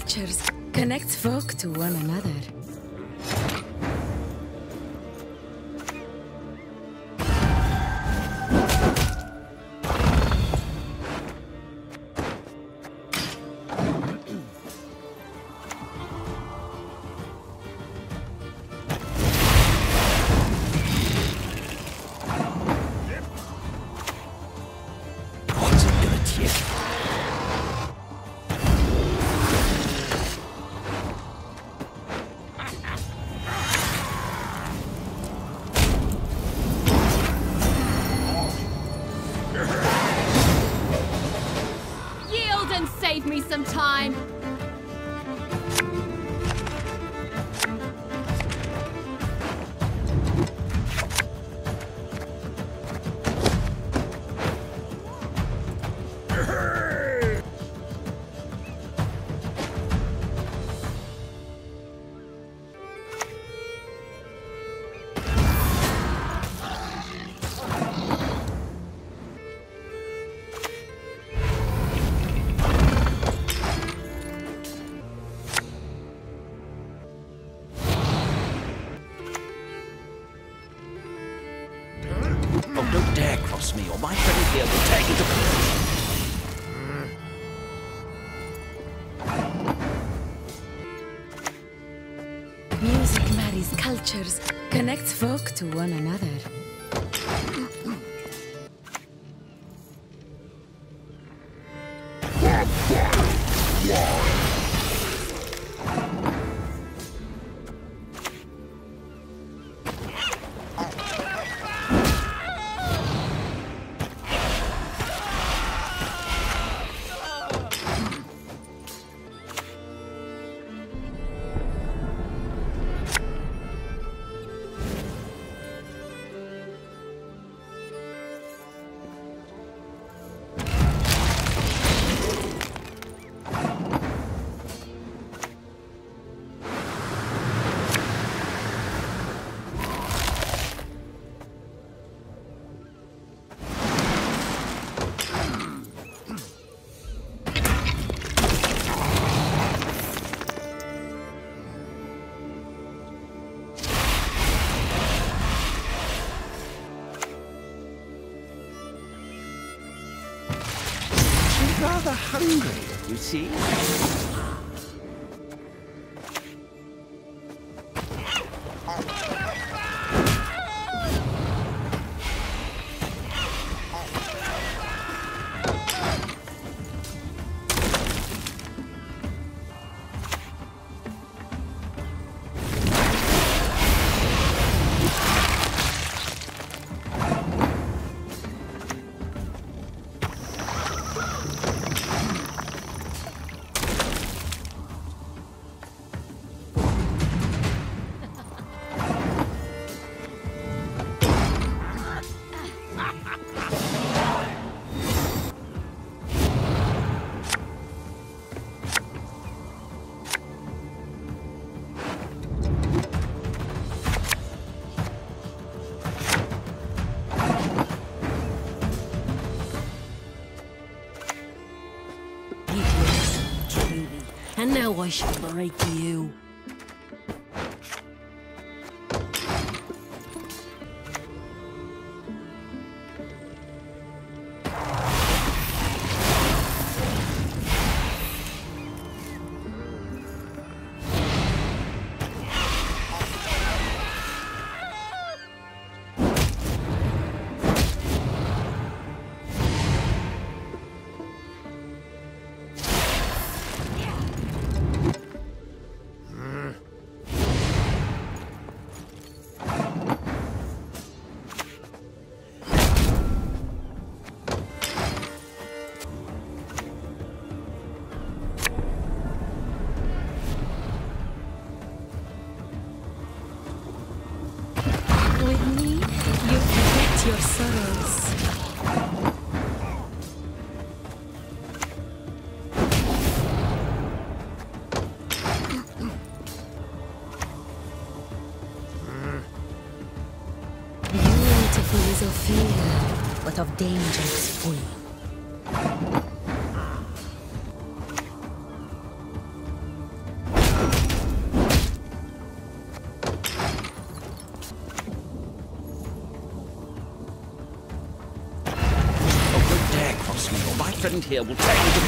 cultures connect folk to one another. Save me some time! Don't dare cross me, or my friend here will take you to prison. Music marries cultures, connects folk to one another. Rather hungry, you see? And now I shall break you. Of fear, but of danger is full. 身铁舞战争。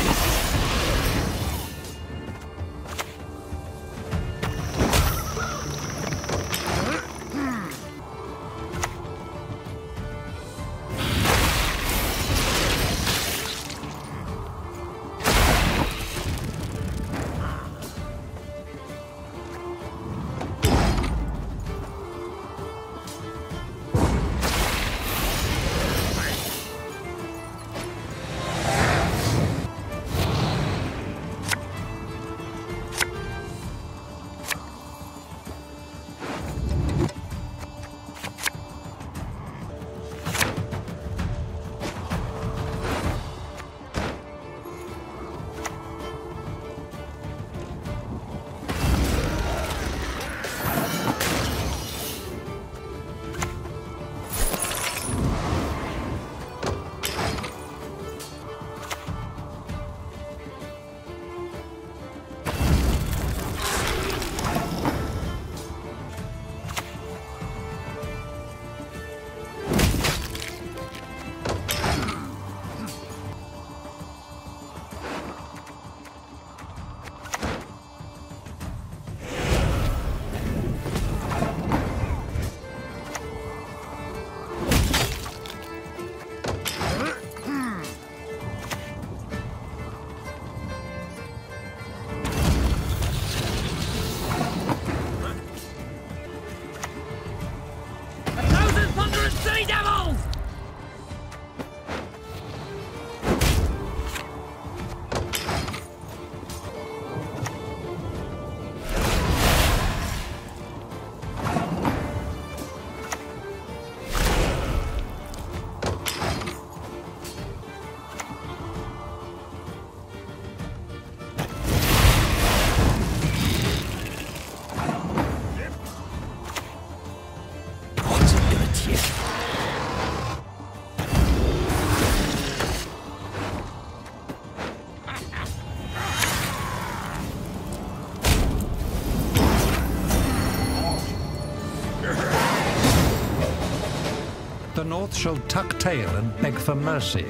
The North shall tuck tail and beg for mercy.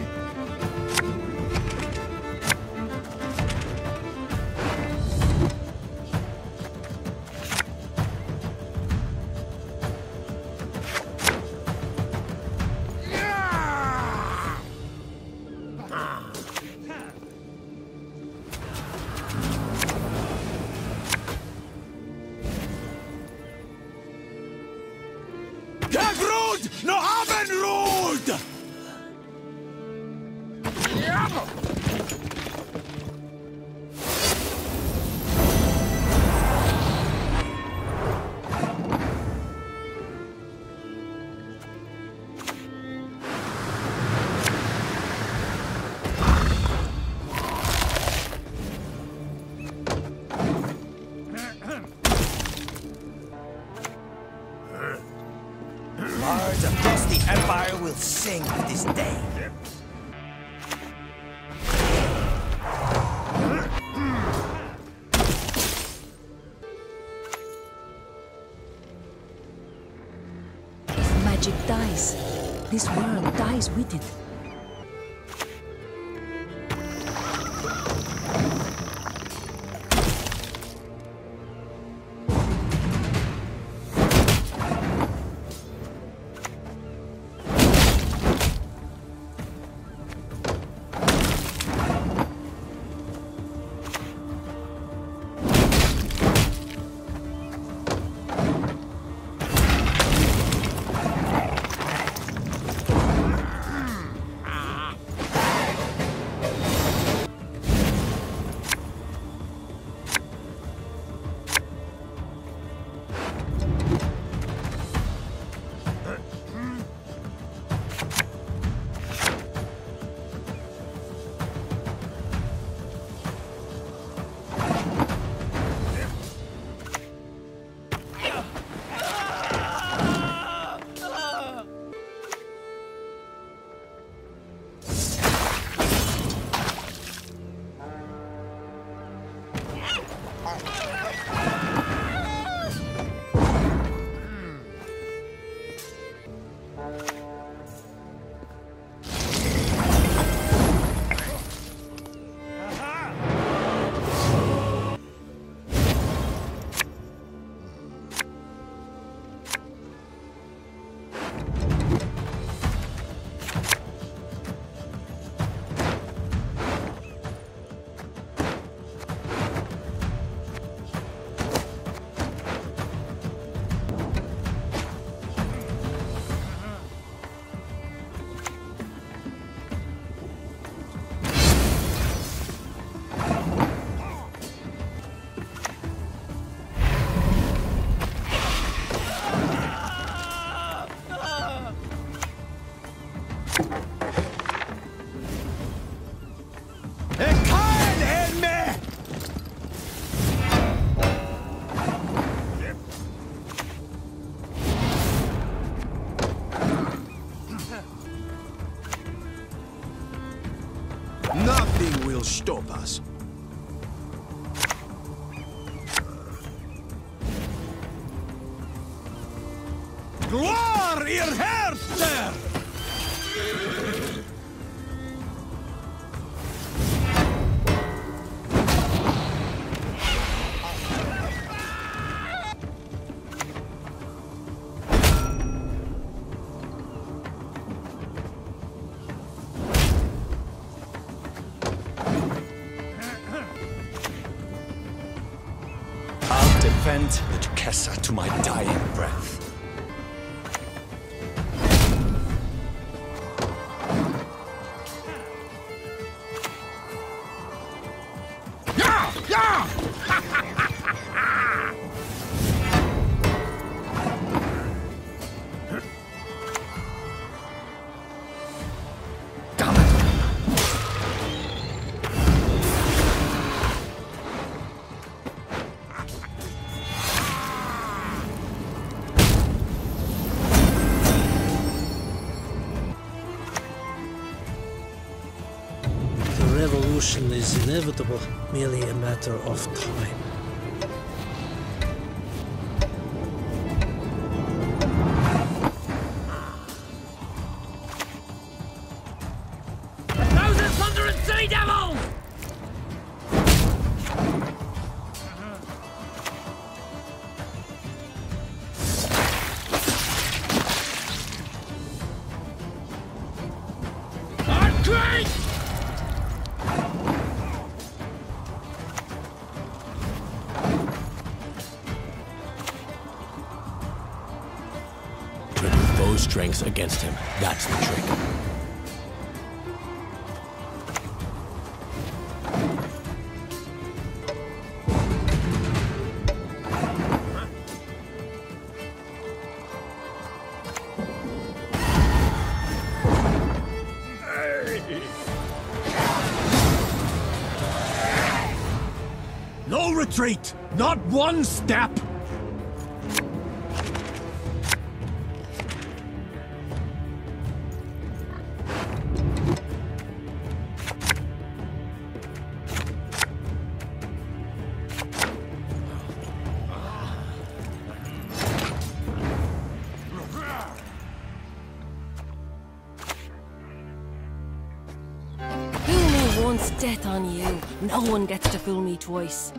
Sing to this day. Magic dies. This world dies with it. stop us. Gloar ihr Herster! I'll defend the Duchessa to my dying breath. Revolution is inevitable, merely a matter of time. Thousand thunder and sea devil! Strengths against him. That's the trick. No retreat! Not one step! Death on you. No one gets to fool me twice.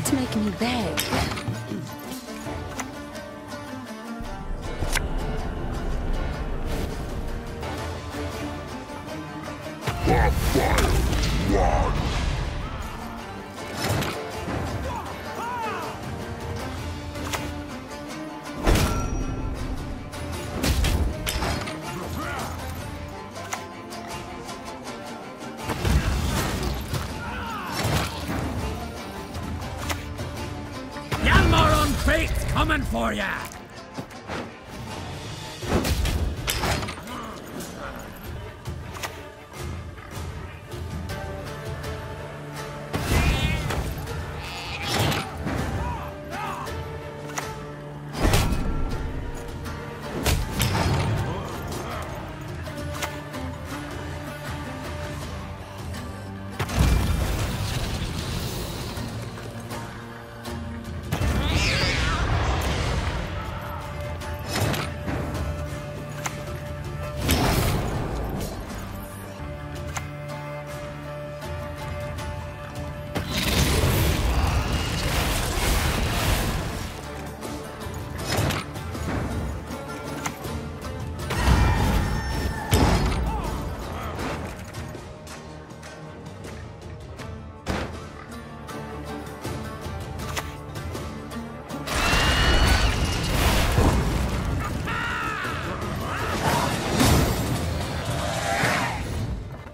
That's making me beg. The Wild One. Fate's coming for ya!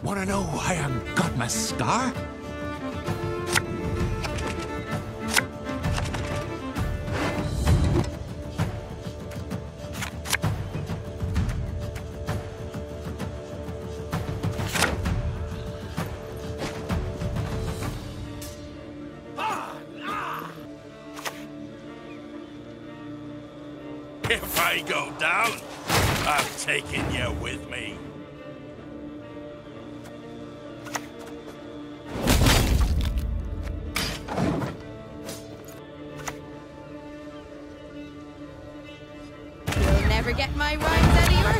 Wanna know why I got my scar? If I go down, I'm taking you with me. Never get my rhymes out of your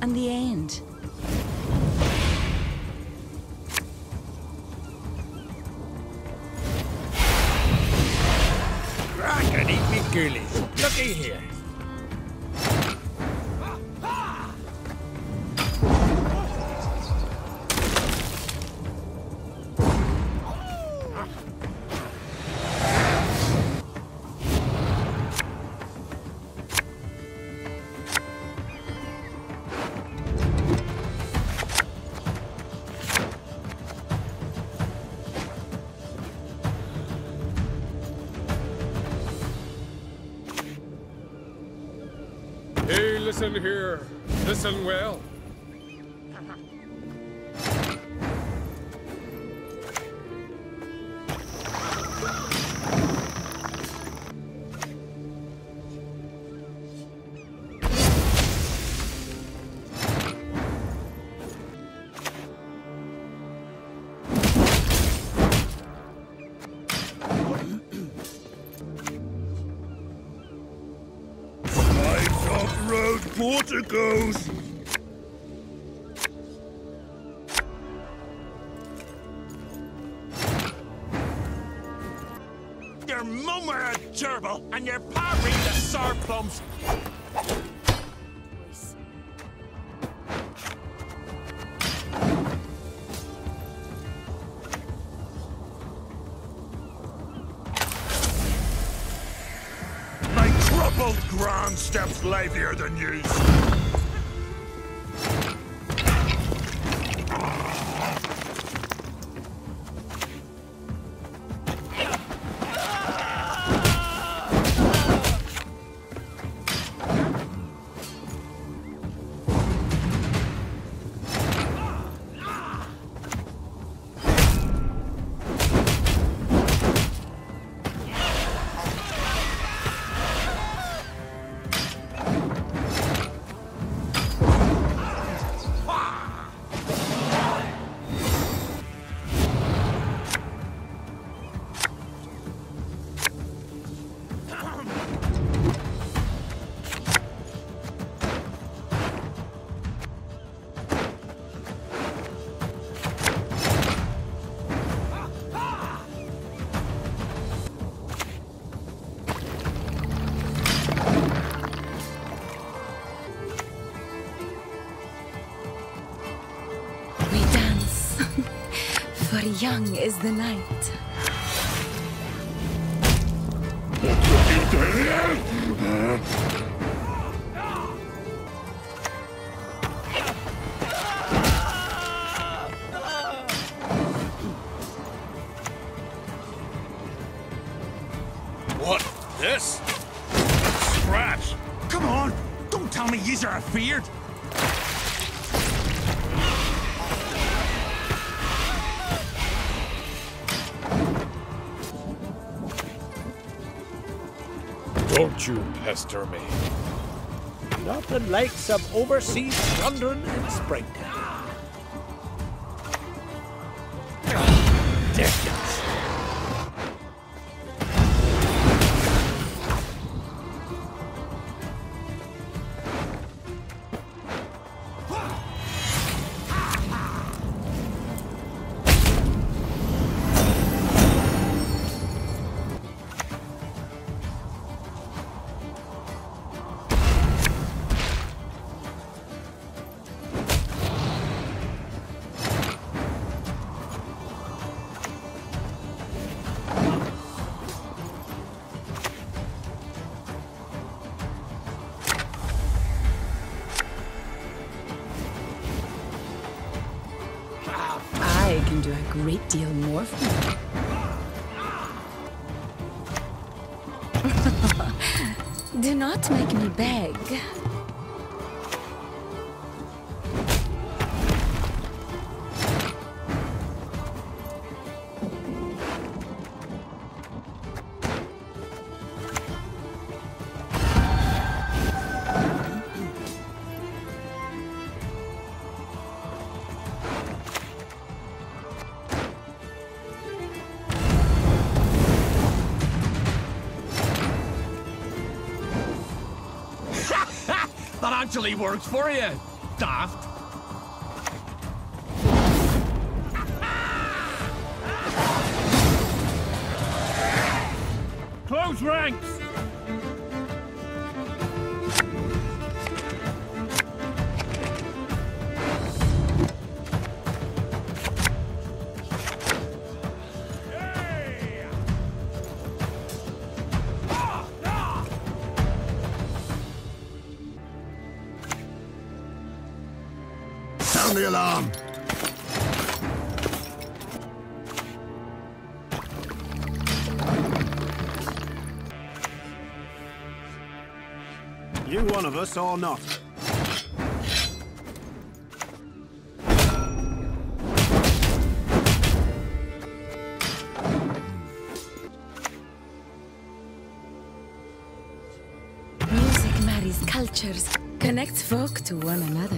and the end. Crack and eat me girlies. Looky here. Hey, listen here. Listen well. Porticos! Your mum are a gerbil, and your pa read the sour plums! old Gran steps livelier than you. For young is the night. What? This? Scratch! Come on! Don't tell me yous are afeard! Don't you pester me. Nothing like some overseas plundering in springtime. Ridiculous. I can do a great deal more for you. Do not make me beg. Actually works for you, daft. Close ranks. The alarm. You one of us or not? Music marries cultures, connects folk to one another.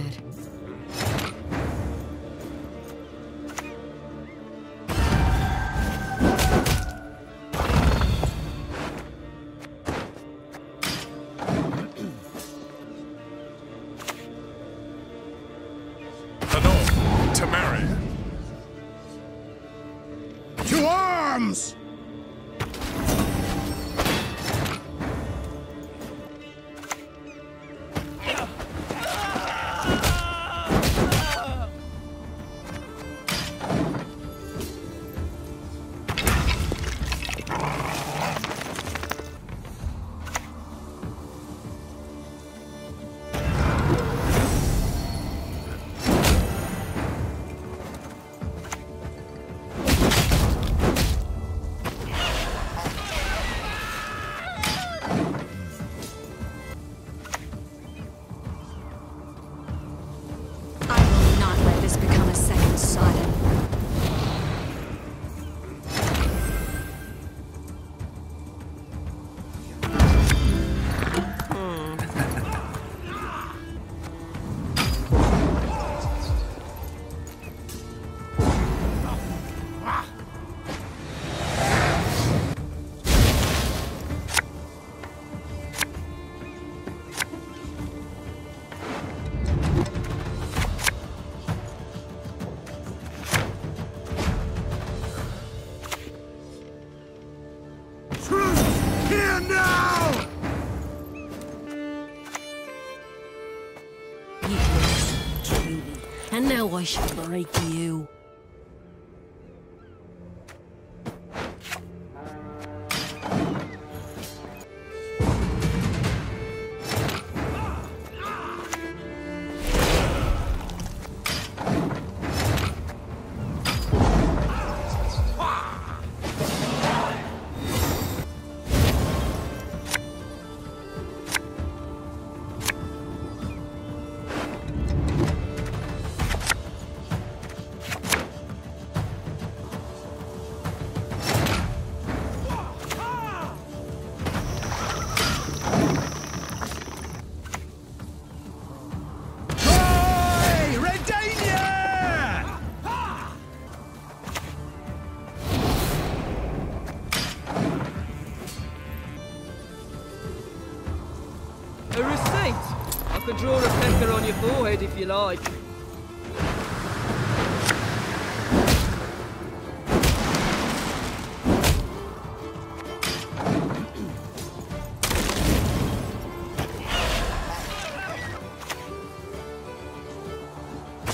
And now I shall break you. Draw a pecker on your forehead if you like.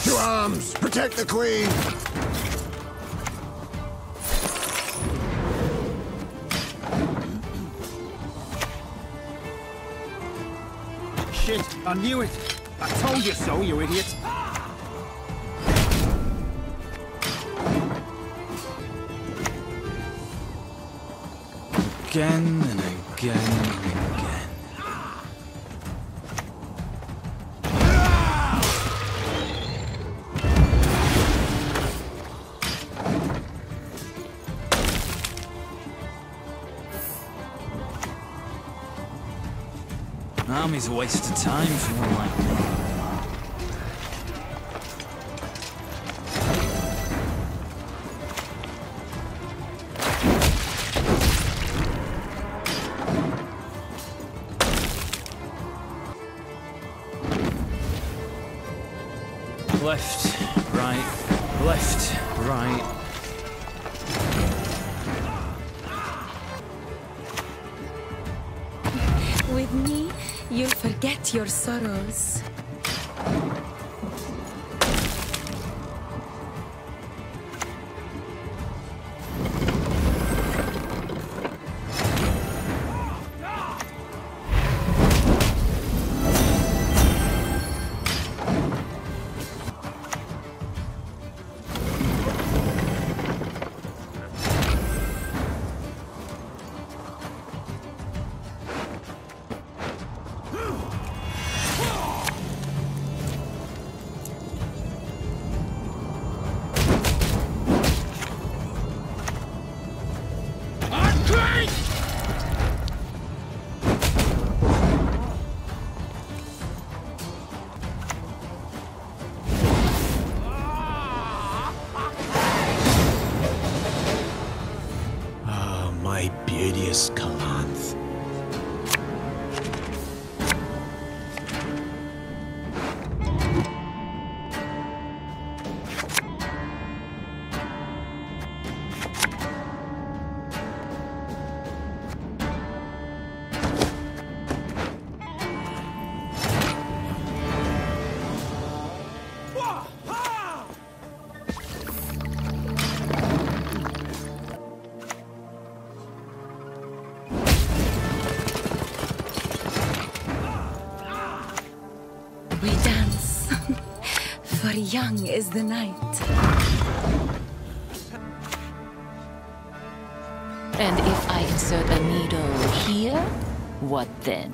To arms! Protect the Queen! I knew it! I told you so, you idiot! Again and again and again. Army's a waste of time for one like me. Your sorrows. Young is the night, and if I insert a needle here, what then?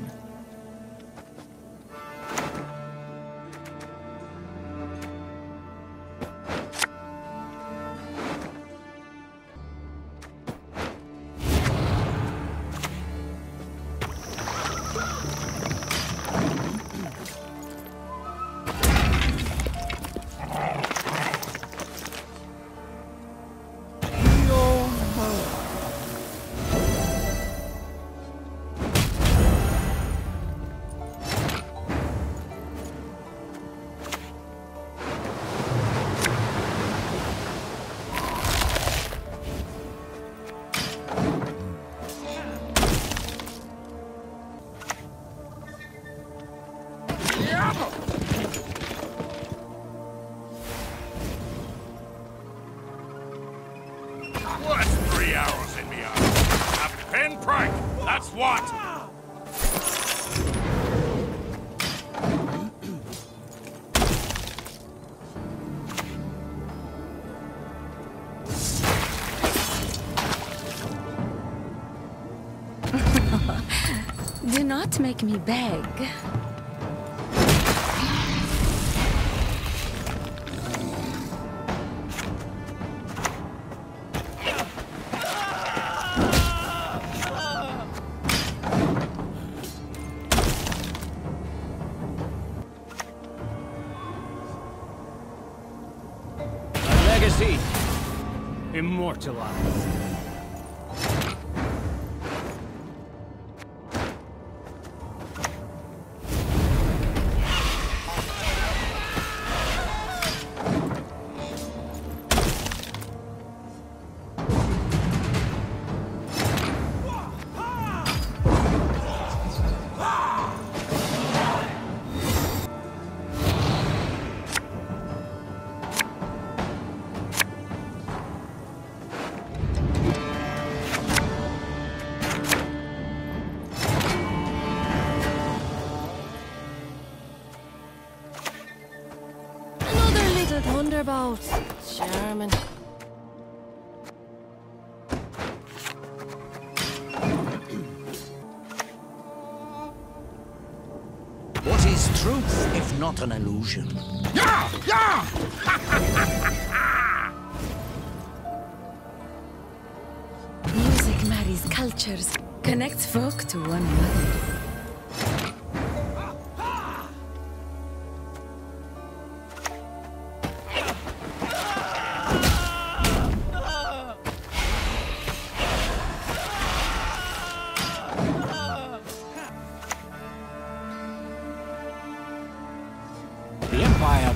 It's making me beg. Immortalized. About German. What is truth if not an illusion? Yeah! Yeah! Music marries cultures, connects folk to one another.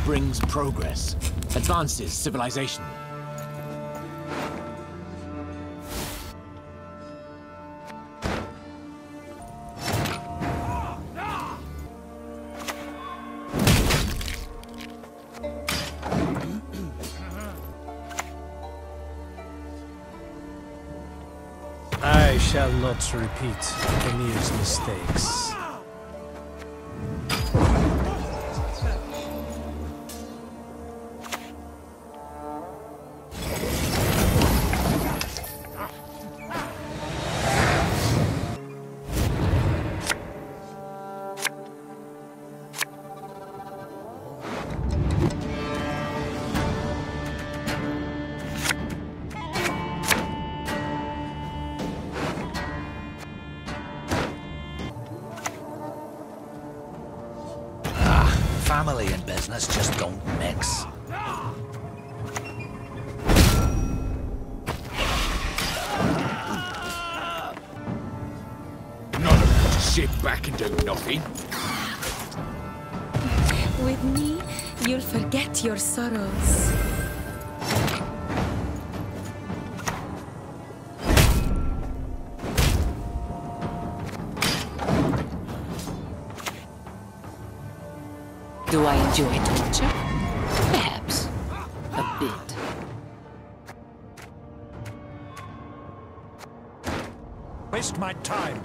Brings progress, advances civilization. I shall not repeat Amir's mistakes. Family and business just don't mix. None of them sit back and do nothing. With me, you'll forget your sorrows. Do I enjoy torture? Perhaps. A bit. Waste my time.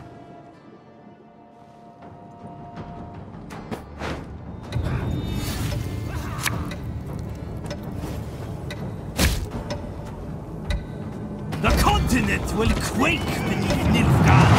The continent will quake beneath Nilfgaard.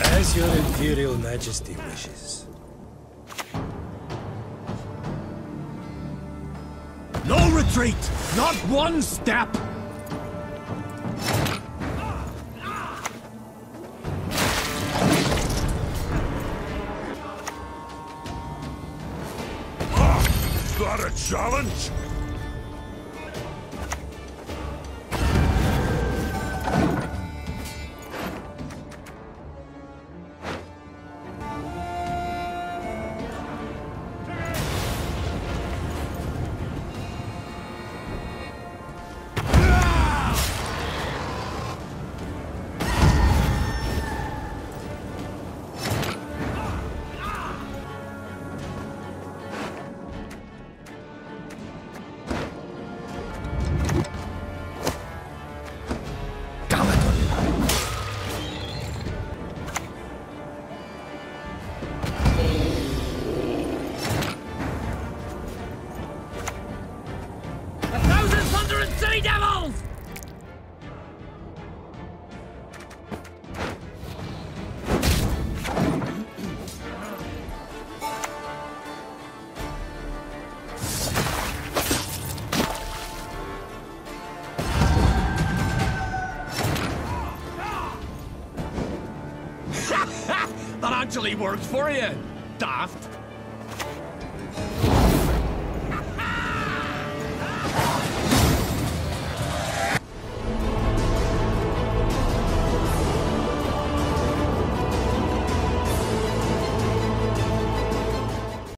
As your Imperial Majesty wishes. No retreat! Not one step! Got a challenge? That actually worked for you, daft.